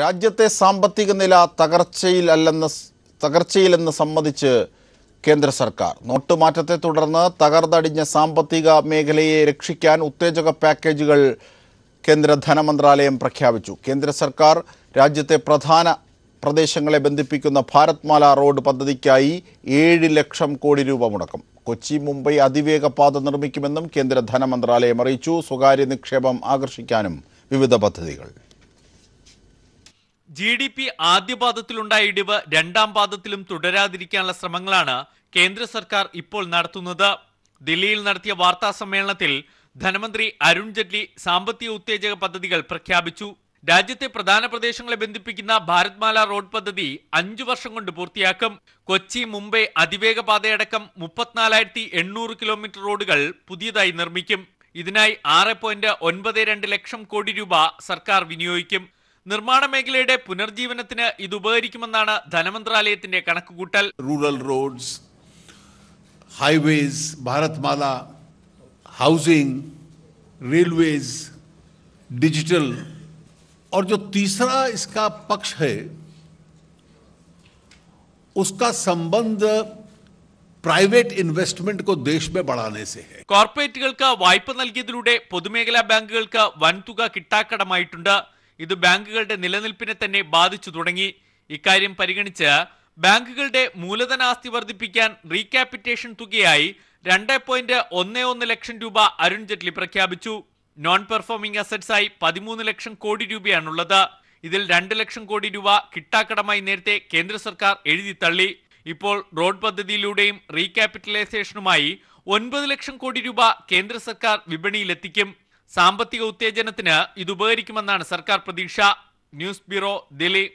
രാജ്യത്തെ സാമ്പത്തിക നില തകർച്ചയിലെന്ന് സമ്മതിച്ച് കേന്ദ്ര സർക്കാർ. നോട്ടുമാറ്റത്തെ തുടർന്ന് തകർന്നടിഞ്ഞ സാമ്പത്തിക മേഖലയെ രക്ഷിക്കാൻ ഉത്തേജക പാക്കേജുകൾ കേന്ദ്ര ധനമന്ത്രാലയം പ്രഖ്യാപിച്ചു. കേന്ദ്ര സർക്കാർ രാജ്യത്തെ പ്രധാന പ്രദേശങ്ങളെ ബന്ധിപ്പിക്കുന്ന ഭാരത്മാല റോഡ് പദ്ധതിക്കായി 7 ലക്ഷം കോടി രൂപ മുടക്കും. കൊച്ചി മുംബൈ അതിവേഗ പാത നിർമ്മിക്കുമെന്നും കേന്ദ്ര ധനമന്ത്രാലയം അറിയിച്ചു. സ്വകാര്യ നിക്ഷേപം ആകർഷിക്കാനും വിവിധ പദ്ധതികൾ. GDP ആദ്യ പാദത്തിലുണ്ടായ ഇടിവ് രണ്ടാം പാദത്തിലും തുടരാതിരിക്കാനുള്ള ശ്രമങ്ങളാണ് കേന്ദ്ര സർക്കാർ ഇപ്പോൾ നടത്തുന്നത്. ദില്ലിയിൽ നടത്തിയ വാർത്താ സമ്മേളനത്തിൽ ധനമന്ത്രി അരുൺ ജെയ്റ്റ്ലി സാമ്പത്തിക ഉത്തേജക പദ്ധതികൾ പ്രഖ്യാപിച്ചു. രാജ്യത്തെ പ്രധാന പ്രദേശങ്ങളെ ബന്ധിപ്പിക്കുന്ന ഭാരത്മാല റോഡ് പദ്ധതി 5 വർഷം കൊണ്ട് പൂർത്തിയാക്കും. കൊച്ചി മുംബൈ അതിവേഗ പാതയടക്കം 34,800 കിലോമീറ്റർ റോഡുകൾ പുതിയതായി നിർമ്മിക്കും. ഇതിനായി 6.92 ലക്ഷം കോടി രൂപ സർക്കാർ വിനിയോഗിക്കും. നിർമ്മാണ മേഖലയുടെ പുനർജീവനത്തിന് ഇത് ഉപകരിക്കുമെന്നാണ് ധനമന്ത്രാലയത്തിന്റെ കണക്കുകൂട്ടൽ. Rural roads, highways, Bharatmala, housing, railways, digital और जो तीसरा इसका पक्ष है उसका संबंध प्राइवेट इन्वेस्टमेंट को देश में बढ़ाने से है. കോർപ്പറേറ്റുകൾക്ക് വായ്പ നൽകിയതിലൂടെ പൊതുമേഖലാ ബാങ്കുകൾക്ക് വൻതുക കിട്ടാക്കടമായിട്ടുണ്ട്. ഇത് ബാങ്കുകളുടെ നിലനിൽപ്പിനെ തന്നെ ബാധിച്ചു തുടങ്ങി. ഇക്കാര്യം പരിഗണിച്ച് ബാങ്കുകളുടെ മൂലധനാസ്തി വർദ്ധിപ്പിക്കാൻ റീക്യാപിറ്റേഷൻ തുകയായി 2.11 ലക്ഷം രൂപ അരുൺ ജെയ്റ്റ്ലി പ്രഖ്യാപിച്ചു. Non performing അസറ്റ്സായി 13 lakh crore രൂപയാണുള്ളത്. ഇതിൽ 2 ലക്ഷം കോടി രൂപ കിട്ടാക്കടമായി നേരത്തെ കേന്ദ്ര സർക്കാർ എഴുതി തള്ളി. ഇപ്പോൾ റോഡ് പദ്ധതിയിലൂടെയും റീക്യാപിറ്റലൈസേഷനുമായി 9 ലക്ഷം കോടി രൂപ കേന്ദ്ര സർക്കാർ വിപണിയിലെത്തിക്കും. സാമ്പത്തിക ഉത്തേജനത്തിന് ഇത് ഉപകരിക്കുമെന്നാണ് സർക്കാർ പ്രതീക്ഷ. News bureau, Delhi.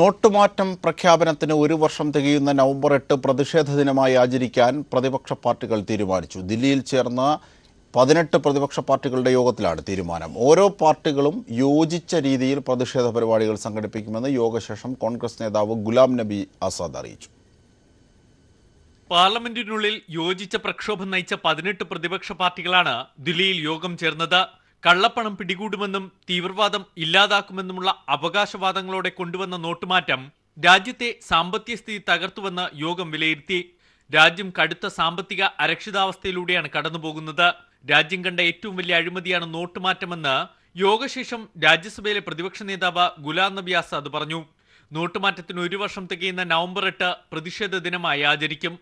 നോട്ടുമാറ്റം പ്രഖ്യാപനത്തിന് 1 വർഷം തികയുന്ന നവംബർ 8 പ്രതിഷേധ ദിനമായി ആചരിക്കാൻ പ്രതിപക്ഷ പാർട്ടികൾ തീരുമാനിച്ചു. ദില്ലിയിൽ ചേർന്ന 18 പ്രതിപക്ഷ പാർട്ടികളുടെ യോഗത്തിലാണ് തീരുമാനം. ഓരോ പാർട്ടികളും യോജിച്ച രീതിയിൽ പ്രതിഷേധ പരിപാടികൾ സംഘടിപ്പിക്കുമെന്ന് യോഗശേഷം കോൺഗ്രസ് നേതാവ് ഗുലാം നബി ആസാദ് അറിയിച്ചു. പാർലമെന്റിനുള്ളിൽ യോജിച്ച പ്രക്ഷോഭം നയിച്ച 18 പ്രതിപക്ഷ പാർട്ടികളാണ് ദില്ലിയിൽ യോഗം ചേർന്നത്. കള്ളപ്പണം പിടികൂടുമെന്നും തീവ്രവാദം ഇല്ലാതാക്കുമെന്നുമുള്ള അവകാശവാദങ്ങളോടെ കൊണ്ടുവന്ന നോട്ടുമാറ്റം രാജ്യത്തെ സാമ്പത്തിക സ്ഥിതി തകർത്തുവെന്ന് യോഗം വിലയിരുത്തി. രാജ്യം കടുത്ത സാമ്പത്തിക അരക്ഷിതാവസ്ഥയിലൂടെയാണ് കടന്നുപോകുന്നത്. രാജ്യം കണ്ട ഏറ്റവും വലിയ അഴിമതിയാണ് നോട്ടുമാറ്റമെന്ന് യോഗശേഷം രാജ്യസഭയിലെ പ്രതിപക്ഷ നേതാവ് ഗുലാം നബി ആസാദ് പറഞ്ഞു. നോട്ടുമാറ്റത്തിന് 1 വർഷം തികയുന്ന നവംബർ 8 പ്രതിഷേധ ദിനമായി ആചരിക്കും.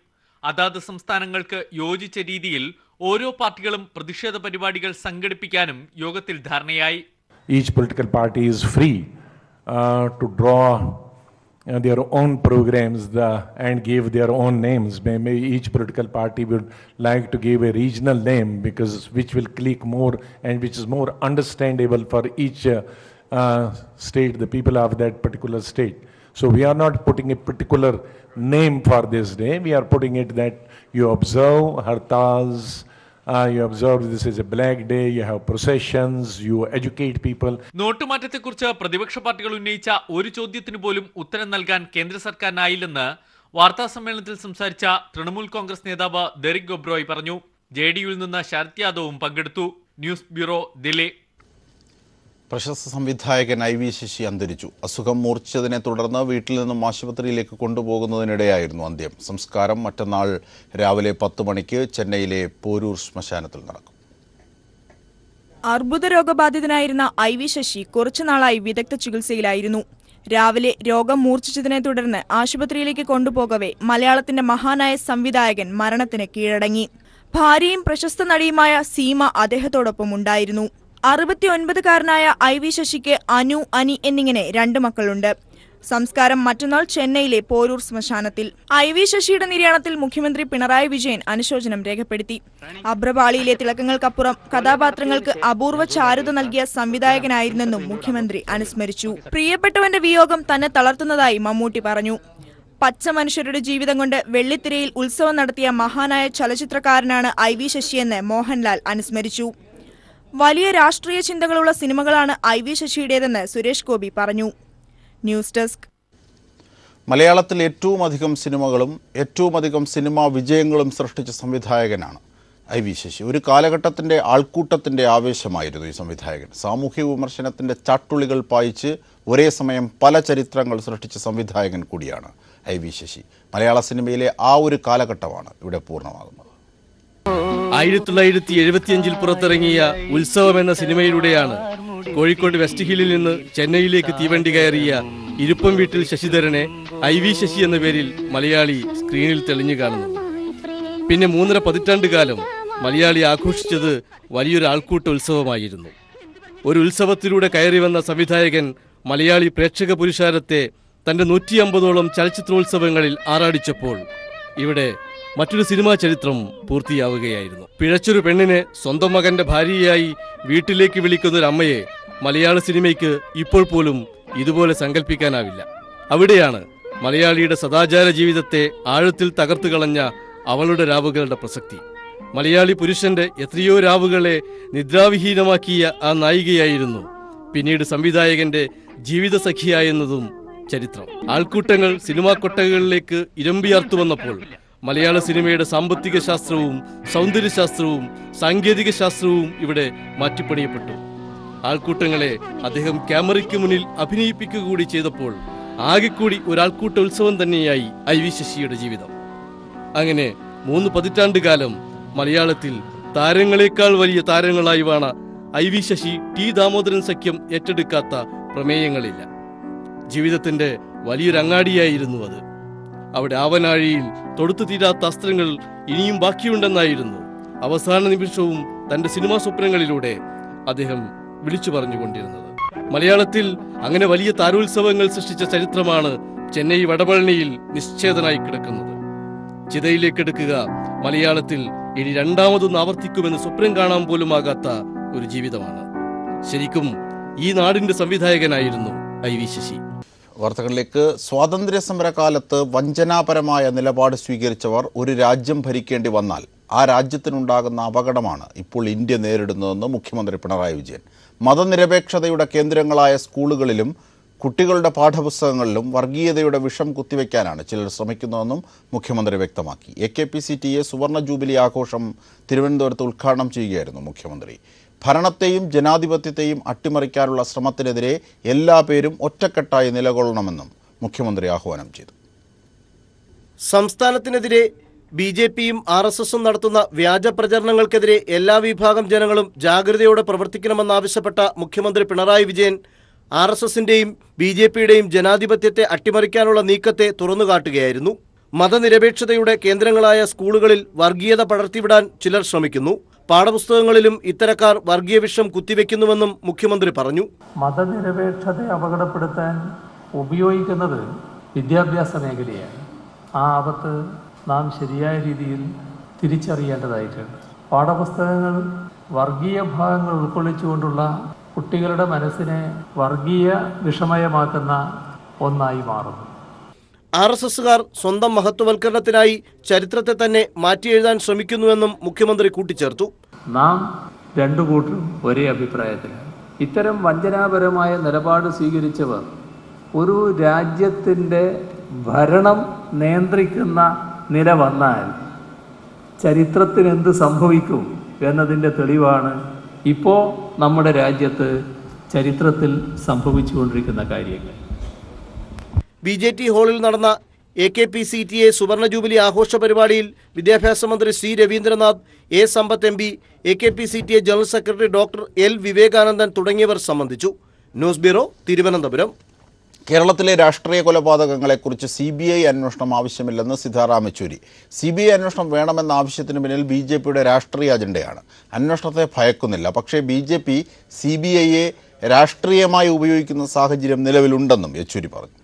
അതാത് സംസ്ഥാനങ്ങൾക്ക് യോജിച്ച രീതിയിൽ ഓരോ പാർട്ടികളും പ്രതിഷേധ പരിപാടികൾ സംഘടിപ്പിക്കാനും യോഗത്തിൽ ധാരണയായി. Each political party is free to draw their own programs and give their own names. Maybe each political party would like to give a regional name because which will click more and which is more understandable for each state, the people of that particular state. So we are not putting a particular name for this day. We are putting it that you observe hartals, you observe this is a black day, you have processions, you educate people. നോട്ടുമാറ്റത്തെക്കുറിച്ച് പ്രതിപക്ഷ പാർട്ടികൾ ഉന്നയിച്ച ഒരു ചോദ്യത്തിന് പോലും ഉത്തരം നൽകാൻ കേന്ദ്ര സർക്കാരിനായില്ലെന്ന് വാർത്താ സമ്മേളനത്തിൽ സംസാരിച്ച തൃണമൂൽ കോൺഗ്രസ് നേതാവ് ദെറിക് ഗൊബ്രോയ് പറഞ്ഞു. JDUവിൽ നിന്ന് ശരത് യാദവും പങ്കെടുത്തു. News bureau, Delhi. പ്രശസ്ത സംവിധായകൻ IV ശശി അന്തരിച്ചു. അസുഖം മൂർച്ഛിച്ചതിനെ തുടർന്ന് വീട്ടിൽ നിന്നും ആശുപത്രിയിലേക്ക് കൊണ്ടുപോകുന്നതിനിടെയായിരുന്നു അന്ത്യം. സംസ്കാരം മറ്റന്നാൾ രാവിലെ 10 മണിക്ക് ചെന്നൈയിലെ പോരൂർ ശ്മശാനത്തിൽ നടക്കും. അർബുദ രോഗബാധിതനായിരുന്ന IV ശശി കുറച്ചുനാളായി വിദഗ്ധ ചികിത്സയിലായിരുന്നു. രാവിലെ രോഗം മൂർച്ഛിച്ചതിനെ തുടർന്ന് ആശുപത്രിയിലേക്ക് കൊണ്ടുപോകവേ മലയാളത്തിന്റെ മഹാനായ സംവിധായകൻ മരണത്തിന് കീഴടങ്ങി. ഭാര്യയും പ്രശസ്ത നടിയുമായ സീമ അദ്ദേഹത്തോടൊപ്പം ഉണ്ടായിരുന്നു. 69-കാരനായ IV ശശിക്ക് അനു, അനി എന്നിങ്ങനെ 2 മക്കളുണ്ട്. സംസ്കാരം മറ്റന്നാൾ ചെന്നൈയിലെ പോരൂർ ശ്മശാനത്തിൽ. IV ശശിയുടെ നിര്യാണത്തിൽ മുഖ്യമന്ത്രി പിണറായി വിജയൻ അനുശോചനം രേഖപ്പെടുത്തി. അഭ്രപാളിയിലെ തിളക്കങ്ങൾക്കപ്പുറം കഥാപാത്രങ്ങൾക്ക് അപൂർവ ചാരുത നൽകിയ സംവിധായകനായിരുന്നെന്നും മുഖ്യമന്ത്രി അനുസ്മരിച്ചു. പ്രിയപ്പെട്ടവന്റെ വിയോഗം തന്നെ തളർത്തുന്നതായി മമ്മൂട്ടി പറഞ്ഞു. പച്ച മനുഷ്യരുടെ ജീവിതം കൊണ്ട് വെള്ളിത്തിരയിൽ ഉത്സവം നടത്തിയ മഹാനായ ചലച്ചിത്രകാരനാണ് IV ശശിയെന്ന് മോഹൻലാൽ അനുസ്മരിച്ചു. വലിയ രാഷ്ട്രീയ ചിന്തകളുള്ള സിനിമകളാണ് IV ശശിയുടേതെന്ന് സുരേഷ് ഗോപി പറഞ്ഞു. News desk. മലയാളത്തിൽ ഏറ്റവും അധികം സിനിമകളും ഏറ്റവും അധികം സിനിമാ വിജയങ്ങളും സൃഷ്ടിച്ച സംവിധായകനാണ്. I V Sasi. ഒരു കാലഘട്ടത്തിൻ്റെ ആൾക്കൂട്ടത്തിൻ്റെ ആവേശമായിരുന്നു ഈ സംവിധായകൻ. സാമൂഹ്യ വിമർശനത്തിൻ്റെ ചാട്ടുളികൾ പായിച്ച് ഒരേ സമയം പല ചരിത്രങ്ങൾ സൃഷ്ടിച്ച സംവിധായകൻ കൂടിയാണ് ഐ വി ശശി. മലയാള സിനിമയിലെ ആ ഒരു കാലഘട്ടമാണ് ഇവിടെ പൂർണ്ണമാകുന്നത്. 1975-ൽ പുറത്തിറങ്ങിയ ഉത്സവം എന്ന സിനിമയിലൂടെയാണ് കോഴിക്കോട് വെസ്റ്റ് ഹില്ലിൽ നിന്ന് ചെന്നൈയിലേക്ക് തീവണ്ടി കയറിയ ഇരുപ്പം വീട്ടിൽ ശശിധരനെ ഐ വി ശശി എന്ന പേരിൽ മലയാളി സ്ക്രീനിൽ തെളിഞ്ഞു കാണുന്നു. പിന്നെ 3.5 പതിറ്റാണ്ടുകാലം മലയാളി ആഘോഷിച്ചത് വലിയൊരു ആൾക്കൂട്ട ഉത്സവമായിരുന്നു. ഒരു ഉത്സവത്തിലൂടെ കയറി വന്ന സംവിധായകൻ മലയാളി പ്രേക്ഷക പുരുഷാരത്തെ തൻ്റെ 150ഓളം ചലച്ചിത്രോത്സവങ്ങളിൽ ആറാടിച്ചപ്പോൾ ഇവിടെ മറ്റൊരു സിനിമാ ചരിത്രം പൂർത്തിയാവുകയായിരുന്നു. പിഴച്ചൊരു പെണ്ണിനെ സ്വന്തം മകൻ്റെ ഭാര്യയായി വീട്ടിലേക്ക് വിളിക്കുന്നൊരമ്മയെ മലയാള സിനിമയ്ക്ക് ഇപ്പോൾ പോലും ഇതുപോലെ സങ്കല്പിക്കാനാവില്ല. അവിടെയാണ് മലയാളിയുടെ സദാചാര ജീവിതത്തെ ആഴത്തിൽ തകർത്തു കളഞ്ഞ അവളുടെ രാവുകളുടെ പ്രസക്തി. മലയാളി പുരുഷന്റെ എത്രയോ രാവുകളെ നിദ്രാവിഹീനമാക്കിയ ആ നായികയായിരുന്നു പിന്നീട് സംവിധായകന്റെ ജീവിത സഖിയായെന്നതും ചരിത്രം. ആൾക്കൂട്ടങ്ങൾ സിനിമാ കൊട്ടകളിലേക്ക് ഇരമ്പിയാർത്തു വന്നപ്പോൾ മലയാള സിനിമയുടെ സാമ്പത്തിക ശാസ്ത്രവും സൗന്ദര്യശാസ്ത്രവും സാങ്കേതിക ശാസ്ത്രവും ഇവിടെ മാറ്റിപ്പണിയപ്പെട്ടു. ആൾക്കൂട്ടങ്ങളെ അദ്ദേഹം ക്യാമറയ്ക്ക് മുന്നിൽ അഭിനയിപ്പിക്കുക കൂടി ചെയ്തപ്പോൾ ആകെക്കൂടി ഒരാൾക്കൂട്ട ഉത്സവം തന്നെയായി ഐ വി ശശിയുടെ ജീവിതം. അങ്ങനെ 3 പതിറ്റാണ്ടുകാലം മലയാളത്തിൽ താരങ്ങളെക്കാൾ വലിയ താരങ്ങളായി വാണ I V Sasi T Damodaran സഖ്യം ഏറ്റെടുക്കാത്ത പ്രമേയങ്ങളില്ല. ജീവിതത്തിൻ്റെ വലിയൊരങ്ങാടിയായിരുന്നു അത്. അവിടെ ആവനാഴിയിൽ തൊടുത്തു തീരാത്ത അസ്ത്രങ്ങൾ ഇനിയും ബാക്കിയുണ്ടെന്നായിരുന്നു അവസാന നിമിഷവും തൻ്റെ സിനിമാ സ്വപ്നങ്ങളിലൂടെ അദ്ദേഹം വിളിച്ചു പറഞ്ഞുകൊണ്ടിരുന്നത്. മലയാളത്തിൽ അങ്ങനെ വലിയ താരോത്സവങ്ങൾ സൃഷ്ടിച്ച ചരിത്രമാണ് ചെന്നൈ വടപളനിയിൽ നിശ്ചേതനായി കിടക്കുന്നത്. ചിതയിലേക്കെടുക്കുക മലയാളത്തിൽ ഇനി രണ്ടാമതൊന്ന് ആവർത്തിക്കുമെന്ന് സ്വപ്നം കാണാൻ പോലും ആകാത്ത ഒരു ജീവിതമാണ്. ശരിക്കും ഈ നാടിന്റെ സംവിധായകനായിരുന്നു ഐ വി ശശി. വാർത്തകളിലേക്ക്. സ്വാതന്ത്ര്യ സമരകാലത്ത് വഞ്ചനാപരമായ നിലപാട് സ്വീകരിച്ചവർ ഒരു രാജ്യം ഭരിക്കേണ്ടി വന്നാൽ ആ രാജ്യത്തിനുണ്ടാകുന്ന അപകടമാണ് ഇപ്പോൾ ഇന്ത്യ നേരിടുന്നതെന്ന് മുഖ്യമന്ത്രി പിണറായി വിജയൻ. മതനിരപേക്ഷതയുടെ കേന്ദ്രങ്ങളായ സ്കൂളുകളിലും കുട്ടികളുടെ പാഠപുസ്തകങ്ങളിലും വർഗീയതയുടെ വിഷം കുത്തിവെക്കാനാണ് ചിലർ ശ്രമിക്കുന്നതെന്നും മുഖ്യമന്ത്രി വ്യക്തമാക്കി. AKPCTA സുവർണ ജൂബിലി ആഘോഷം തിരുവനന്തപുരത്ത് ഉദ്ഘാടനം ചെയ്യുകയായിരുന്നു മുഖ്യമന്ത്രി. ഭരണത്തെയും ജനാധിപത്യത്തെയും അട്ടിമറിക്കാനുള്ള ശ്രമത്തിനെതിരെ എല്ലാ പേരും ഒറ്റക്കെട്ടായി നിലകൊള്ളണമെന്നും മുഖ്യമന്ത്രി ആഹ്വാനം ചെയ്തു. സംസ്ഥാനത്തിനെതിരെ BJPയും RSSഉം നടത്തുന്ന വ്യാജ പ്രചരണങ്ങൾക്കെതിരെ എല്ലാ വിഭാഗം ജനങ്ങളും ജാഗ്രതയോടെ പ്രവർത്തിക്കണമെന്നാവശ്യപ്പെട്ട മുഖ്യമന്ത്രി പിണറായി വിജയൻ RSSന്റെയും BJPയുടെയും ജനാധിപത്യത്തെ അട്ടിമറിക്കാനുള്ള നീക്കത്തെ തുറന്നുകാട്ടുകയായിരുന്നു. മതനിരപേക്ഷതയുടെ കേന്ദ്രങ്ങളായ സ്കൂളുകളിൽ വർഗീയത പടർത്തിവിടാൻ ചിലർ ശ്രമിക്കുന്നു, പാഠപുസ്തകങ്ങളിലും ഇത്തരക്കാർ വർഗീയ വിഷം കുത്തിവെക്കുന്നുവെന്നും മുഖ്യമന്ത്രി പറഞ്ഞു. മതനിരപേക്ഷതയെ അപകടപ്പെടുത്താൻ ഉപയോഗിക്കുന്നത് വിദ്യാഭ്യാസ മേഖലയാണ്. ആ ആപത്ത് നാം ശരിയായ രീതിയിൽ തിരിച്ചറിയേണ്ടതായിട്ടുണ്ട്. പാഠപുസ്തകങ്ങൾ വർഗീയ ഭാഗങ്ങൾ ഉൾക്കൊള്ളിച്ചുകൊണ്ടുള്ള കുട്ടികളുടെ മനസ്സിനെ വർഗീയ വിഷമയമാക്കുന്ന ഒന്നായി മാറുന്നു. RSSകാർ സ്വന്തം മഹത്വവൽക്കരണത്തിനായി ചരിത്രത്തെ തന്നെ മാറ്റിയെഴുതാൻ ശ്രമിക്കുന്നുവെന്നും മുഖ്യമന്ത്രി കൂട്ടിച്ചേർത്തു. നാം രണ്ടു കൂട്ടരും ഒരേ അഭിപ്രായത്തിലാണ്. ഇത്തരം വഞ്ചനാപരമായ നിലപാട് സ്വീകരിച്ചവർ ഒരു രാജ്യത്തിൻ്റെ ഭരണം നിയന്ത്രിക്കുന്ന നില വന്നാൽ ചരിത്രത്തിന് എന്ത് സംഭവിക്കും എന്നതിൻ്റെ തെളിവാണ് ഇപ്പോൾ നമ്മുടെ രാജ്യത്ത് ചരിത്രത്തിൽ സംഭവിച്ചുകൊണ്ടിരിക്കുന്ന കാര്യങ്ങൾ. BJT ഹാളിൽ നടന്ന AKPCTA സുവർണ ജൂബിലി ആഘോഷ പരിപാടിയിൽ വിദ്യാഭ്യാസ മന്ത്രി C Raveendranath, A. Sampath MB, AKPCTA general secretary doctor L. Vivekanandan തുടങ്ങിയവർ സംബന്ധിച്ചു. News bureau, Thiruvananthapuram. കേരളത്തിലെ രാഷ്ട്രീയ കൊലപാതകങ്ങളെക്കുറിച്ച് CBI അന്വേഷണം ആവശ്യമില്ലെന്ന് സീതാറാം യെച്ചൂരി. CBI അന്വേഷണം വേണമെന്ന ആവശ്യത്തിന് പിന്നിൽ BJPയുടെ രാഷ്ട്രീയ അജണ്ടയാണ്. അന്വേഷണത്തെ ഭയക്കുന്നില്ല, പക്ഷേ BJP CBIയെ രാഷ്ട്രീയമായി ഉപയോഗിക്കുന്ന സാഹചര്യം നിലവിലുണ്ടെന്നും യെച്ചൂരി പറഞ്ഞു.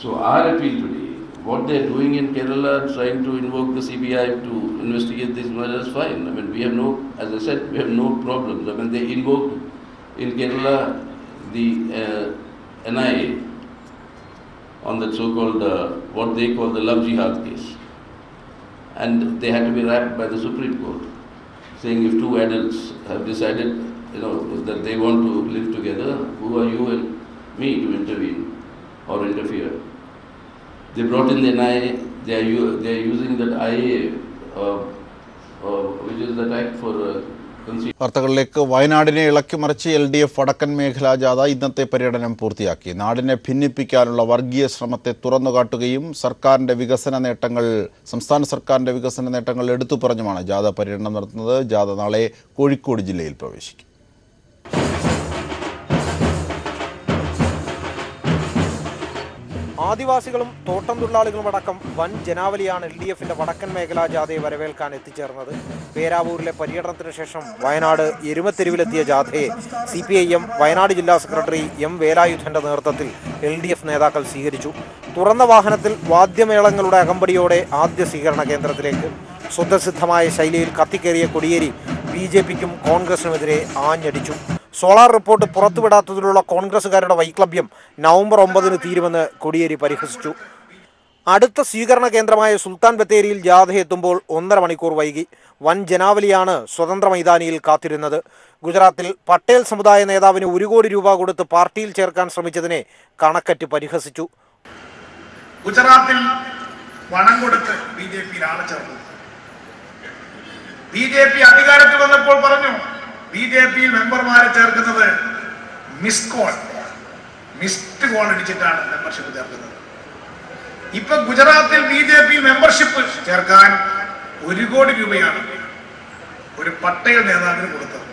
So our appeal today, what they are doing in Kerala, trying to invoke the CBI to investigate these murders, fine. I mean, we have no, as I said, we have no problems. I mean, they invoked in Kerala the NIA on the so-called what they call the love jihad case, and they had to be wrapped by the Supreme Court, saying if two adults have decided, you know, that they want to live together, who are you and me to intervene or interfere? They brought in the NIA. They are using that IA which is the time for വാർത്തകളിലേക്ക്. വയനാടിനെ ഇളക്കിമറിച്ച് LDF വടക്കൻ മേഖലാ ജാഥ ഇന്നത്തെ പര്യടനം പൂർത്തിയാക്കി. നാടിനെ ഭിന്നിപ്പിക്കാനുള്ള വർഗീയ ശ്രമത്തെ തുറന്നുകാട്ടുകയും സർക്കാരിൻ്റെ വികസന നേട്ടങ്ങൾ സംസ്ഥാന സർക്കാരിൻ്റെ വികസന നേട്ടങ്ങൾ എടുത്തു പറഞ്ഞുമാണ് ജാഥ പര്യടനം നടത്തുന്നത്. ജാഥ നാളെ കോഴിക്കോട് ജില്ലയിൽ പ്രവേശിക്കും. ആദിവാസികളും തോട്ടം തൊഴിലാളികളുമടക്കം വൻ ജനാവലിയാണ് LDFന്റെ വടക്കൻ മേഖലാ ജാഥയെ വരവേൽക്കാൻ എത്തിച്ചേർന്നത്. പേരാവൂരിലെ പര്യടനത്തിന് ശേഷം വയനാട് എരുമത്തെരുവിലെത്തിയ ജാഥയെ CPIM വയനാട് ജില്ലാ സെക്രട്ടറി M വേലായുധന്റെ നേതൃത്വത്തിൽ LDF നേതാക്കൾ സ്വീകരിച്ചു. തുറന്ന വാഹനത്തിൽ വാദ്യമേളങ്ങളുടെ അകമ്പടിയോടെ ആദ്യ സ്വീകരണ കേന്ദ്രത്തിലേക്ക്. സ്വതസിദ്ധമായ ശൈലിയിൽ കത്തിക്കേറിയ കൊടിയേരി BJPക്കും കോൺഗ്രസിനുമെതിരെ ആഞ്ഞടിച്ചു. സോളാർ റിപ്പോർട്ട് പുറത്തുവിടാത്തതിലുള്ള കോൺഗ്രസുകാരുടെ വൈക്ലഭ്യം നവംബർ 9 തീരുമെന്ന് കൊടിയേരി പരിഹസിച്ചു. അടുത്ത സ്വീകരണ കേന്ദ്രമായ സുൽത്താൻ ബത്തേരിയിൽ ജാഥയെത്തുമ്പോൾ 1.5 മണിക്കൂർ വൈകി. വൻ ജനാവലിയാണ് സ്വതന്ത്ര മൈതാനിയിൽ കാത്തിരുന്നത്. ഗുജറാത്തിൽ പട്ടേൽ സമുദായ നേതാവിന് 1 കോടി രൂപ കൊടുത്ത് പാർട്ടിയിൽ ചേർക്കാൻ ശ്രമിച്ചതിനെ കണക്കറ്റ് പരിഹസിച്ചു. ഗുജറാത്തിൽ പണം കൊടുത്ത് BJP ആളെ ചേർന്നു. BJP അധികാരത്തിൽ വന്നപ്പോൾ പറഞ്ഞു BJP മെമ്പർമാരെ ചേർക്കുന്നത് മിസ്ഡ് കോൾ അടിച്ചിട്ടാണ് മെമ്പർഷിപ്പ് ചേർക്കുന്നത്. ഇപ്പൊ ഗുജറാത്തിൽ BJP മെമ്പർഷിപ്പ് ചേർക്കാൻ 1 കോടി രൂപയാണ് ഒരു പട്ടേൽ നേതാവിന് കൊടുത്തത്.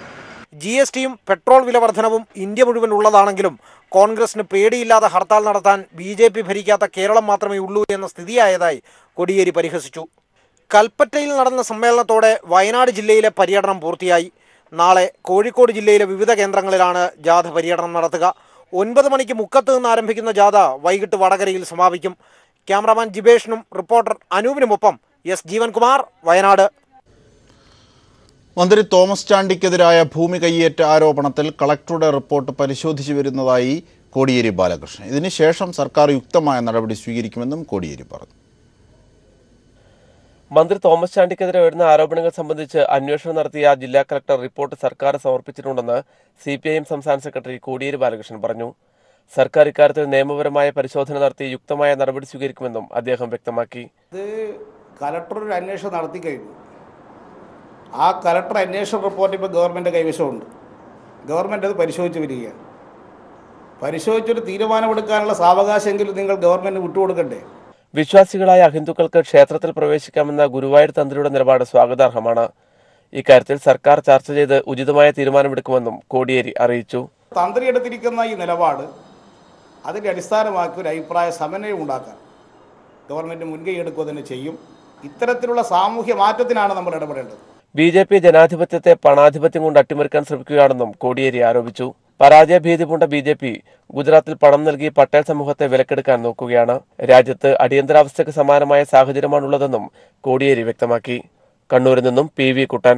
GSTയും പെട്രോൾ വില വർധനവും ഇന്ത്യ മുഴുവൻ ഉള്ളതാണെങ്കിലും കോൺഗ്രസിന് പേടിയില്ലാതെ ഹർത്താൽ നടത്താൻ BJP ഭരിക്കാത്ത കേരളം മാത്രമേ ഉള്ളൂ എന്ന സ്ഥിതിയായതായി കൊടിയേരി പരിഹസിച്ചു. കൽപ്പറ്റയിൽ നടന്ന സമ്മേളനത്തോടെ വയനാട് ജില്ലയിലെ പര്യടനം പൂർത്തിയായി. നാളെ കോഴിക്കോട് ജില്ലയിലെ വിവിധ കേന്ദ്രങ്ങളിലാണ് ജാഥ പര്യടനം നടത്തുക. 9 മണിക്ക് മുക്കത്ത് നിന്ന് ആരംഭിക്കുന്ന ജാഥ വൈകിട്ട് വടകരയിൽ സമാപിക്കും. ക്യാമറാമാൻ ജിബേഷിനും റിപ്പോർട്ടർ അനൂപിനുമൊപ്പം എസ് ജീവൻകുമാർ, വയനാട്. മന്ത്രി തോമസ് ചാണ്ടിക്കെതിരായ ഭൂമി കയ്യേറ്റ ആരോപണത്തിൽ കളക്ടറുടെ റിപ്പോർട്ട് പരിശോധിച്ചു വരുന്നതായി കോടിയേരി ബാലകൃഷ്ണൻ. ഇതിനുശേഷം സർക്കാർ യുക്തമായ നടപടി സ്വീകരിക്കുമെന്നും കോടിയേരി പറഞ്ഞു. മന്ത്രി തോമസ് ചാണ്ടിക്കെതിരെ ഉയർന്ന ആരോപണങ്ങൾ സംബന്ധിച്ച് അന്വേഷണം നടത്തിയ ജില്ലാ കളക്ടർ റിപ്പോർട്ട് സർക്കാർ സമർപ്പിച്ചിട്ടുണ്ടെന്ന് CPIM സംസ്ഥാന സെക്രട്ടറി കോടിയേരി ബാലകൃഷ്ണൻ പറഞ്ഞു. സർക്കാർ ഇക്കാര്യത്തിൽ നിയമപരമായ പരിശോധന നടത്തി യുക്തമായ നടപടി സ്വീകരിക്കുമെന്നും അദ്ദേഹം വ്യക്തമാക്കി. കളക്ടർ ഒരു അന്വേഷണം നടത്തി കഴിഞ്ഞു. ആ കളക്ടർ അന്വേഷണ റിപ്പോർട്ട് ഇപ്പോൾ ഗവൺമെൻറ് കൈവശമുണ്ട്. ഗവൺമെൻറ് അത് പരിശോധിച്ച് വരികയാണ്. പരിശോധിച്ചൊരു തീരുമാനമെടുക്കാനുള്ള സാവകാശമെങ്കിലും നിങ്ങൾ ഗവൺമെൻറ് വിട്ടുകൊടുക്കണ്ടേ? വിശ്വാസികളായ അഹിന്ദുക്കൾക്ക് ക്ഷേത്രത്തിൽ പ്രവേശിക്കാമെന്ന ഗുരുവായൂർ തന്ത്രിയുടെ നിലപാട് സ്വാഗതാർഹമാണ്. ഇക്കാര്യത്തിൽ സർക്കാർ ചർച്ച ചെയ്ത് ഉചിതമായ തീരുമാനമെടുക്കുമെന്നും കോടിയേരി അറിയിച്ചു. തന്ത്രി എടുത്തിരിക്കുന്ന ഈ നിലപാട് അതിൻ്റെ അടിസ്ഥാനമാക്കി ഒരു അഭിപ്രായ സമന്വയം ഉണ്ടാക്കാൻ ഗവൺമെന്റ് മുൻകൈ എടുക്കുക തന്നെ ചെയ്യും. ഇത്തരത്തിലുള്ള സാമൂഹ്യ മാറ്റത്തിനാണ് നമ്മൾ ഇടപെടേണ്ടത്. BJP ജനാധിപത്യത്തെ പണാധിപത്യം കൊണ്ട് അട്ടിമറിക്കാൻ ശ്രമിക്കുകയാണെന്നും കോടിയേരി ആരോപിച്ചു. പരാജയ ഭീതി പൂണ്ട BJP ഗുജറാത്തിൽ പണം നൽകി പട്ടേൽ സമൂഹത്തെ വിലക്കെടുക്കാൻ നോക്കുകയാണ്. രാജ്യത്ത് അടിയന്തരാവസ്ഥയ്ക്ക് സമാനമായ സാഹചര്യമാണുള്ളതെന്നും കോടിയേരി വ്യക്തമാക്കി. കണ്ണൂരിൽ നിന്നും PV കുട്ടൻ.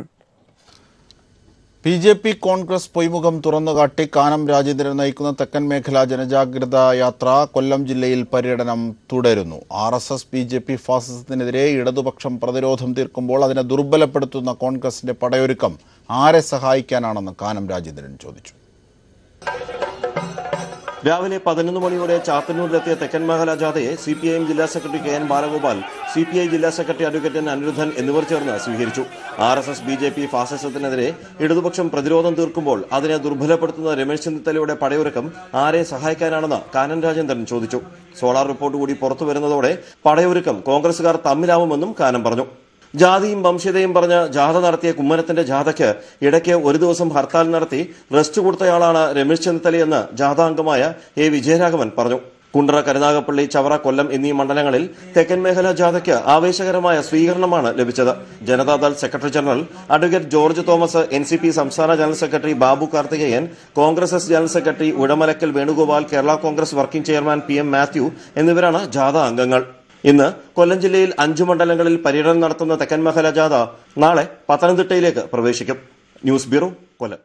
BJP കോൺഗ്രസ് പൊയ്മുഖം തുറന്നുകാട്ടി കാനം രാജേന്ദ്രൻ നയിക്കുന്ന തെക്കൻ മേഖലാ ജനജാഗ്രത യാത്ര കൊല്ലം ജില്ലയിൽ പര്യടനം തുടരുന്നു. RSS BJP ഫാസിസത്തിനെതിരെ ഇടതുപക്ഷം പ്രതിരോധം തീർക്കുമ്പോൾ അതിനെ ദുർബലപ്പെടുത്തുന്ന കോൺഗ്രസിന്റെ പടയൊരുക്കം ആരെ സഹായിക്കാനാണെന്ന് കാനം രാജേന്ദ്രൻ ചോദിച്ചു. രാവിലെ 11 മണിയോടെ ചാത്തന്നൂരിലെത്തിയ തെക്കൻ മേഖലാ ജാഥയെ CPIM ജില്ലാ സെക്രട്ടറി KN ബാലഗോപാൽ, CPI ജില്ലാ സെക്രട്ടറി അഡ്വക്കേറ്റ് അനിരുദ്ധൻ എന്നിവർ ചേർന്ന് സ്വീകരിച്ചു. RSS BJP ഫാസിസത്തിനെതിരെ ഇടതുപക്ഷം പ്രതിരോധം തീർക്കുമ്പോൾ അതിനെ ദുർബലപ്പെടുത്തുന്ന രമേശ് ചെന്നിത്തലയുടെ പടയൊരുക്കം ആരെ സഹായിക്കാനാണെന്ന് കാനം രാജേന്ദ്രൻ ചോദിച്ചു. സോളാർ റിപ്പോർട്ട് കൂടി പുറത്തു വരുന്നതോടെ പടയൊരുക്കം കോൺഗ്രസുകാർ തമ്മിലാവുമെന്നും കാനം പറഞ്ഞു. ജാതിയും വംശീയതയും പറഞ്ഞ് ജാഥ നടത്തിയ കുമ്മനത്തിന്റെ ജാഥയ്ക്ക് ഇടയ്ക്ക് ഒരു ദിവസം ഹർത്താൽ നടത്തി റെസ്റ്റ് കൊടുത്തയാളാണ് രമേശ് ചെന്നിത്തലയെന്ന് ജാഥാംഗമായ A വിജയരാഘവൻ പറഞ്ഞു. കുണ്ടറ, കരുനാഗപ്പള്ളി, ചവറ, കൊല്ലം എന്നീ മണ്ഡലങ്ങളിൽ തെക്കൻ മേഖലാ ജാഥയ്ക്ക് ആവേശകരമായ സ്വീകരണമാണ് ലഭിച്ചത്. Janata Dal secretary general advocate George Thomas, NCP സംസ്ഥാന general secretary Babu Karthikeyan, Congress S general secretary Udamalakkal Venugopal, Kerala Congress working chairman PM Mathew എന്നിവരാണ് ജാഥ അംഗങ്ങൾ. ഇന്ന് കൊല്ലം ജില്ലയിൽ 5 മണ്ഡലങ്ങളിൽ പര്യടനം നടത്തുന്ന തെക്കൻ മേഖലാ ജാഥ നാളെ പത്തനംതിട്ടയിലേക്ക് പ്രവേശിക്കും. ന്യൂസ് ബ്യൂറോ, കൊല്ലം.